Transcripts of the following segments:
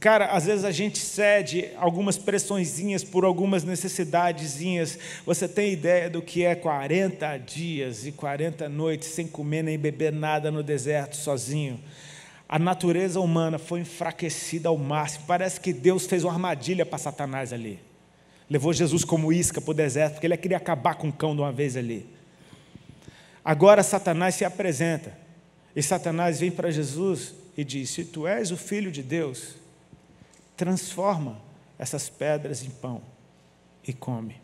Cara, às vezes a gente cede algumas pressõezinhas por algumas necessidadezinhas. Você tem ideia do que é 40 dias e 40 noites sem comer nem beber nada no deserto sozinho? A natureza humana foi enfraquecida ao máximo. Parece que Deus fez uma armadilha para Satanás ali. Levou Jesus como isca para o deserto, porque ele queria acabar com o cão de uma vez ali. Agora Satanás se apresenta. E Satanás vem para Jesus e diz: se tu és o Filho de Deus, transforma essas pedras em pão e come.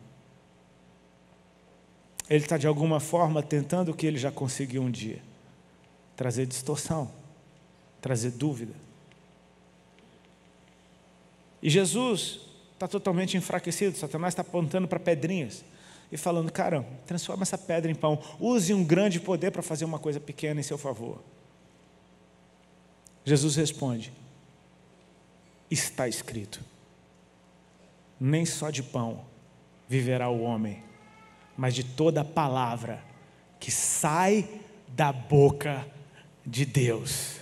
Ele está, de alguma forma, tentando o que ele já conseguiu um dia: trazer distorção, trazer dúvida. E Jesus está totalmente enfraquecido. Satanás está apontando para pedrinhas e falando: caramba, transforma essa pedra em pão, use um grande poder para fazer uma coisa pequena em seu favor. Jesus responde: está escrito, nem só de pão viverá o homem, mas de toda palavra que sai da boca de Deus.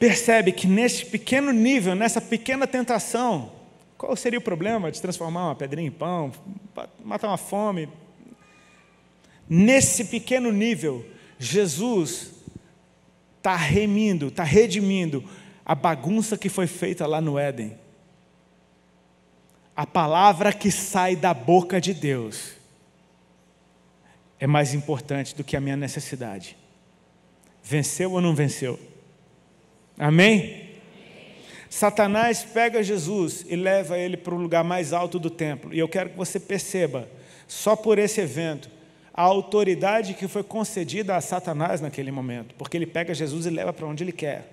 Percebe que neste pequeno nível, nessa pequena tentação, qual seria o problema de transformar uma pedrinha em pão, matar uma fome? Nesse pequeno nível, Jesus está remindo, está redimindo a bagunça que foi feita lá no Éden. A palavra que sai da boca de Deus é mais importante do que a minha necessidade. Venceu ou não venceu? Amém? Satanás pega Jesus e leva ele para o lugar mais alto do templo. E eu quero que você perceba, só por esse evento, a autoridade que foi concedida a Satanás naquele momento, porque ele pega Jesus e leva para onde ele quer.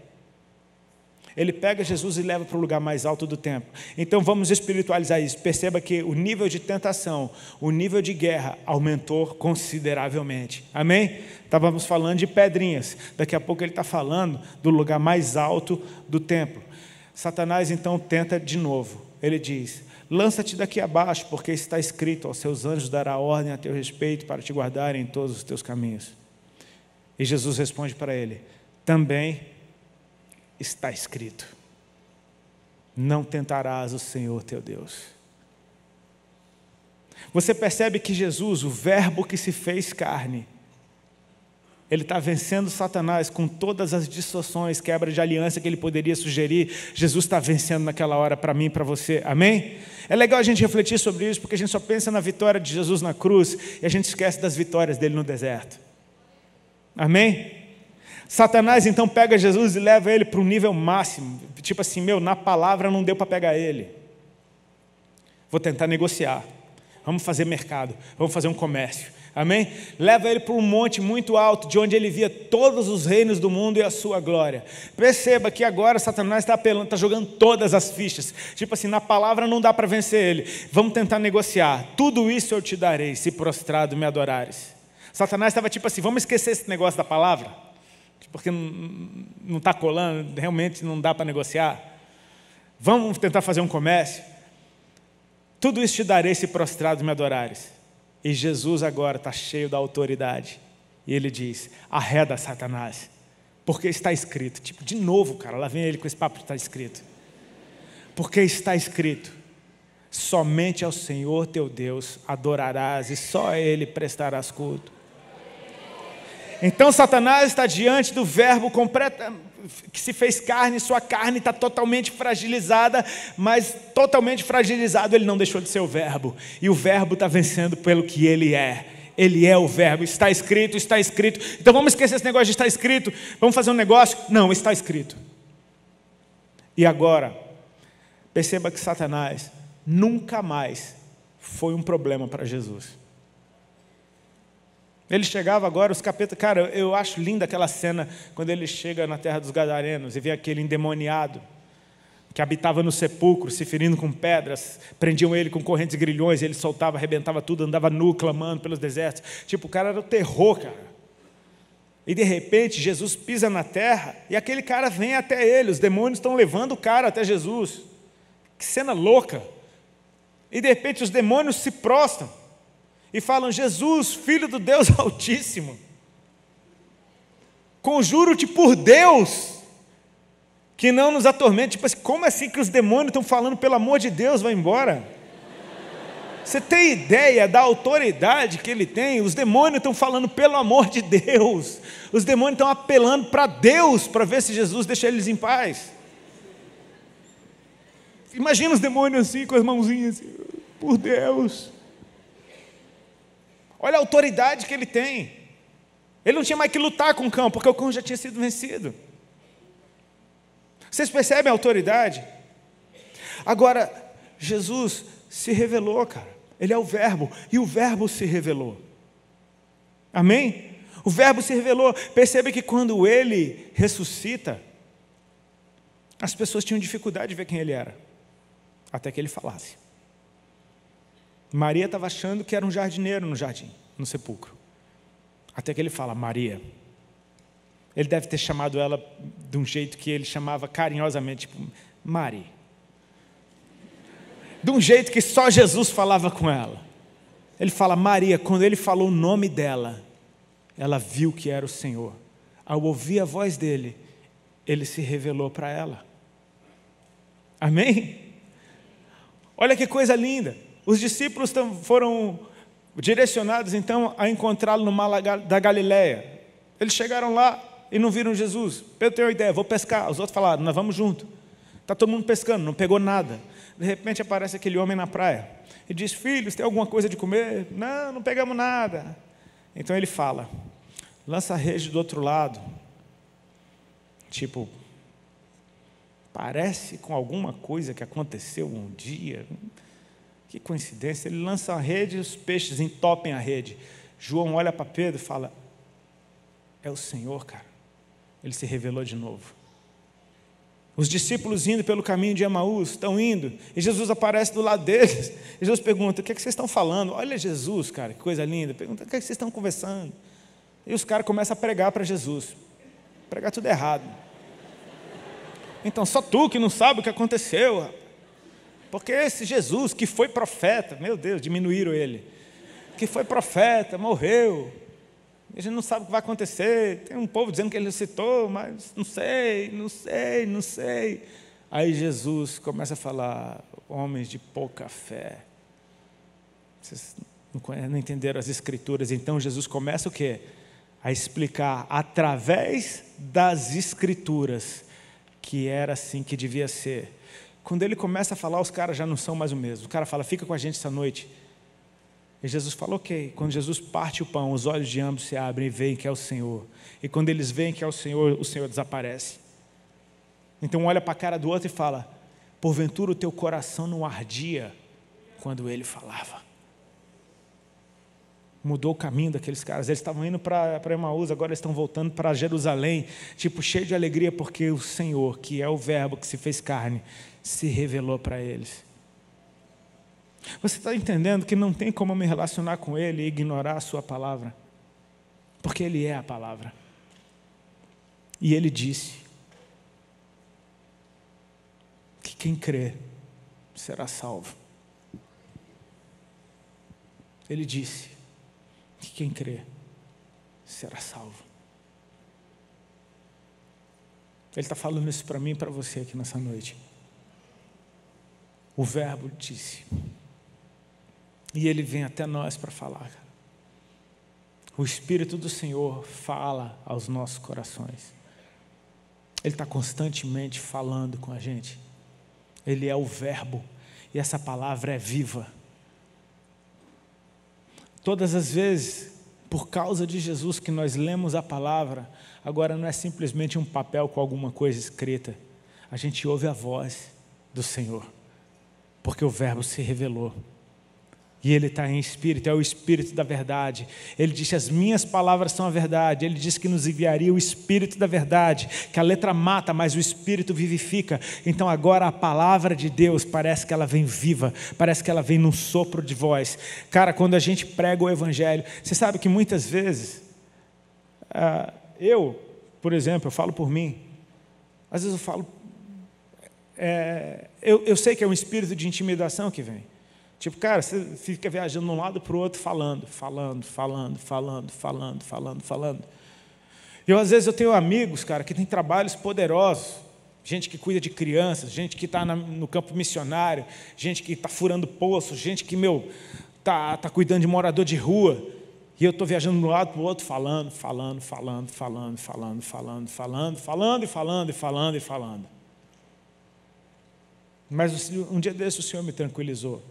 Ele pega Jesus e leva para o lugar mais alto do templo. Então vamos espiritualizar isso. Perceba que o nível de tentação, o nível de guerra aumentou consideravelmente. Amém? Estávamos falando de pedrinhas. Daqui a pouco ele está falando do lugar mais alto do templo. Satanás então tenta de novo. Ele diz: lança-te daqui abaixo, porque está escrito: aos seus anjos dará ordem a teu respeito para te guardarem em todos os teus caminhos. E Jesus responde para ele: também está escrito, não tentarás o Senhor teu Deus. Você percebe que Jesus, o verbo que se fez carne, ele está vencendo Satanás com todas as distorções, quebra de aliança que ele poderia sugerir. Jesus está vencendo naquela hora para mim e para você, amém? É legal a gente refletir sobre isso, porque a gente só pensa na vitória de Jesus na cruz e a gente esquece das vitórias dele no deserto, amém? Satanás então pega Jesus e leva ele para o nível máximo, tipo assim: meu, na palavra não deu para pegar ele, vou tentar negociar, vamos fazer mercado, vamos fazer um comércio, amém? Leva ele para um monte muito alto, de onde ele via todos os reinos do mundo e a sua glória. Perceba que agora Satanás está apelando, está jogando todas as fichas, tipo assim: na palavra não dá para vencer ele, vamos tentar negociar, tudo isso eu te darei, se prostrado me adorares. Satanás estava tipo assim: vamos esquecer esse negócio da palavra, porque não está colando, realmente não dá para negociar, vamos tentar fazer um comércio, tudo isso te darei se prostrado me adorares. E Jesus agora está cheio da autoridade, e ele diz: arreda Satanás, porque está escrito. Tipo, de novo, cara, lá vem ele com esse papo que está escrito, porque está escrito: somente ao Senhor teu Deus adorarás, e só a ele prestarás culto. Então Satanás está diante do verbo que se fez carne, sua carne está totalmente fragilizada, mas totalmente fragilizado ele não deixou de ser o verbo, e o verbo está vencendo pelo que ele é. Ele é o verbo. Está escrito, está escrito. Então vamos esquecer esse negócio de está escrito, vamos fazer um negócio? Não, está escrito. E agora, perceba que Satanás nunca mais foi um problema para Jesus. Ele chegava agora, os capetas... Cara, eu acho linda aquela cena quando ele chega na terra dos Gadarenos e vê aquele endemoniado que habitava no sepulcro, se ferindo com pedras, prendiam ele com correntes e grilhões, ele soltava, arrebentava tudo, andava nu, clamando pelos desertos. Tipo, o cara era o terror, cara. E de repente, Jesus pisa na terra e aquele cara vem até ele, os demônios estão levando o cara até Jesus. Que cena louca! E de repente, os demônios se prostram e falam: Jesus, Filho do Deus Altíssimo, conjuro-te por Deus, que não nos atormente. Tipo assim, como assim que os demônios estão falando, pelo amor de Deus, vai embora? Você tem ideia da autoridade que ele tem? Os demônios estão falando, pelo amor de Deus. Os demônios estão apelando para Deus, para ver se Jesus deixa eles em paz. Imagina os demônios assim, com as mãozinhas assim, por Deus. Olha a autoridade que ele tem. Ele não tinha mais que lutar com o cão, porque o cão já tinha sido vencido. Vocês percebem a autoridade? Agora, Jesus se revelou, cara. Ele é o verbo, e o verbo se revelou. Amém? O verbo se revelou. Percebe que quando ele ressuscita, as pessoas tinham dificuldade de ver quem ele era, até que ele falasse. Maria estava achando que era um jardineiro no jardim, no sepulcro. Até que ele fala, Maria. Ele deve ter chamado ela de um jeito que ele chamava carinhosamente, tipo, Mari. De um jeito que só Jesus falava com ela. Ele fala, Maria. Quando ele falou o nome dela, ela viu que era o Senhor. Ao ouvir a voz dele, ele se revelou para ela. Amém? Olha que coisa linda. Os discípulos foram direcionados então a encontrá-lo no mar da Galileia. Eles chegaram lá e não viram Jesus. Pedro tem uma ideia, vou pescar. Os outros falaram, nós vamos junto. Está todo mundo pescando, não pegou nada. De repente aparece aquele homem na praia e diz, filhos, tem alguma coisa de comer? Não, não pegamos nada. Então ele fala, lança a rede do outro lado. Tipo, parece com alguma coisa que aconteceu um dia. Que coincidência, ele lança a rede e os peixes entopem a rede. João olha para Pedro e fala, é o Senhor, cara. Ele se revelou de novo. Os discípulos indo pelo caminho de Emaús, estão indo, e Jesus aparece do lado deles. E Jesus pergunta, o que é que vocês estão falando? Olha Jesus, cara, que coisa linda. Pergunta, o que é que vocês estão conversando? E os caras começam a pregar para Jesus. Pregar tudo errado. Então, só tu que não sabe o que aconteceu. Porque esse Jesus que foi profeta, meu Deus, diminuíram ele. Que foi profeta, morreu. A gente não sabe o que vai acontecer. Tem um povo dizendo que ele ressuscitou, mas não sei. Aí Jesus começa a falar, homens de pouca fé. Vocês não entenderam as escrituras. Então Jesus começa o quê? A explicar através das escrituras que era assim que devia ser. Quando ele começa a falar, os caras já não são mais o mesmo. O cara fala, fica com a gente essa noite. E Jesus fala, ok. Quando Jesus parte o pão, os olhos de ambos se abrem e veem que é o Senhor. E quando eles veem que é o Senhor desaparece. Então um olha para a cara do outro e fala, porventura o teu coração não ardia quando ele falava. Mudou o caminho daqueles caras. Eles estavam indo para Emaús, agora estão voltando para Jerusalém, tipo, cheio de alegria, porque o Senhor, que é o verbo que se fez carne, se revelou para eles. Você está entendendo que não tem como me relacionar com ele e ignorar a sua palavra, porque ele é a palavra. E ele disse que quem crê será salvo. Ele disse que quem crê será salvo. Ele está falando isso para mim e para você aqui nessa noite. O verbo disse. E ele vem até nós para falar, cara. O Espírito do Senhor fala aos nossos corações. Ele está constantemente falando com a gente. Ele é o verbo. E essa palavra é viva. Todas as vezes, por causa de Jesus, que nós lemos a palavra, agora não é simplesmente um papel com alguma coisa escrita. A gente ouve a voz do Senhor. Porque o verbo se revelou. E ele está em espírito, é o espírito da verdade. Ele disse, as minhas palavras são a verdade. Ele disse que nos enviaria o espírito da verdade, que a letra mata, mas o espírito vivifica. Então agora a palavra de Deus parece que ela vem viva, parece que ela vem num sopro de voz. Cara, quando a gente prega o evangelho, você sabe que muitas vezes, eu, por exemplo, eu falo por mim, às vezes eu falo, eu sei que é um espírito de intimidação que vem. Tipo, cara, você fica viajando de um lado para o outro, falando. Eu, às vezes, eu tenho amigos, cara, que têm trabalhos poderosos. gente que cuida de crianças, gente que está no campo missionário, gente que está furando poço, gente que, está cuidando de morador de rua, e eu estou viajando de um lado para o outro, falando. Mas um dia desse o Senhor me tranquilizou,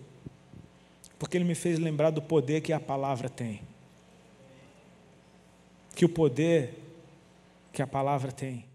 porque Ele me fez lembrar do poder que a palavra tem. Que o poder que a palavra tem.